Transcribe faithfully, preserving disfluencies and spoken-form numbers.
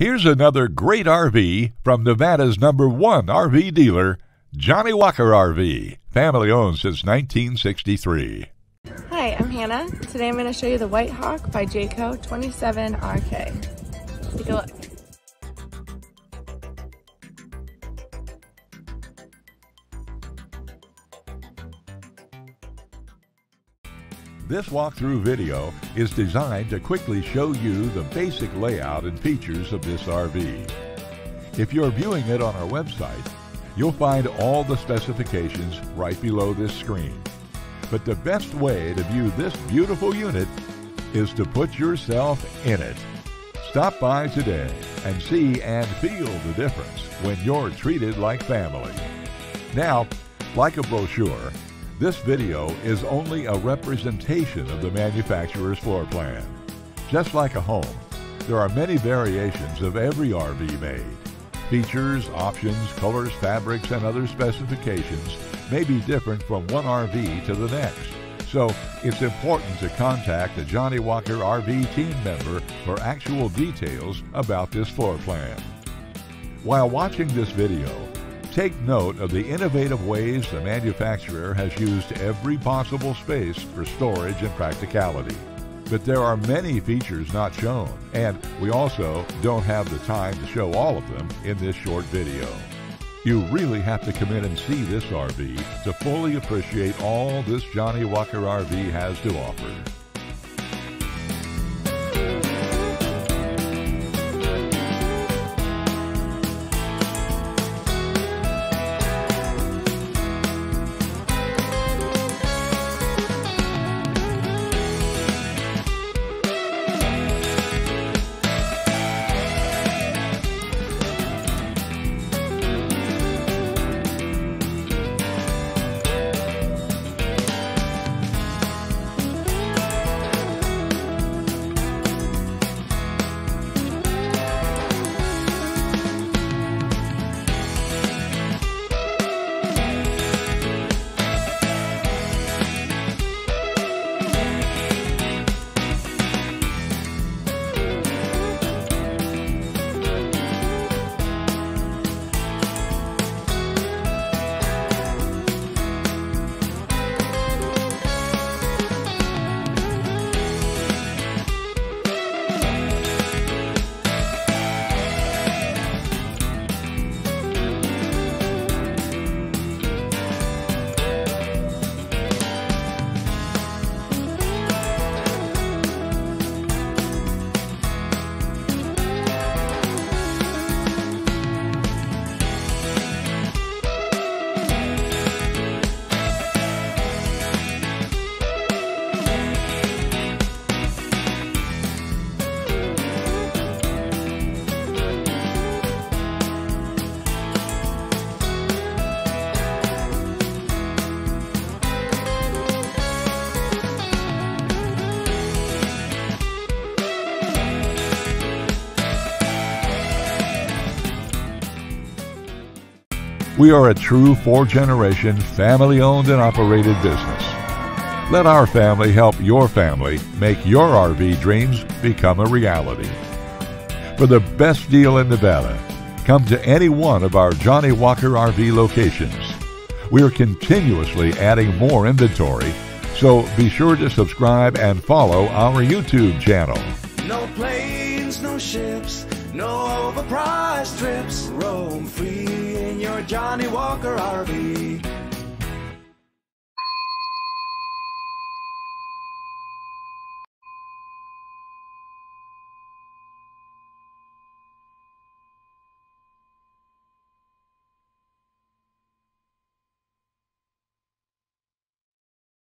Here's another great R V from Nevada's number one R V dealer, Johnnie Walker R V, family owned since nineteen sixty-three. Hi, I'm Hannah. Today I'm going to show you the White Hawk by Jayco twenty-seven R K. Take a look. This walkthrough video is designed to quickly show you the basic layout and features of this R V. If you're viewing it on our website, you'll find all the specifications right below this screen. But the best way to view this beautiful unit is to put yourself in it. Stop by today and see and feel the difference when you're treated like family. Now, like a brochure, this video is only a representation of the manufacturer's floor plan. Just like a home, there are many variations of every R V made. Features, options, colors, fabrics, and other specifications may be different from one R V to the next. So it's important to contact a Johnnie Walker R V team member for actual details about this floor plan. While watching this video, take note of the innovative ways the manufacturer has used every possible space for storage and practicality. But there are many features not shown, and we also don't have the time to show all of them in this short video. You really have to come in and see this R V to fully appreciate all this Johnnie Walker R V has to offer. We are a true four-generation, family-owned and operated business. Let our family help your family make your R V dreams become a reality. For the best deal in Nevada, come to any one of our Johnnie Walker R V locations. We are continuously adding more inventory, so be sure to subscribe and follow our YouTube channel. No planes, no ships, no overpriced trips, roam free. Johnnie Walker R V.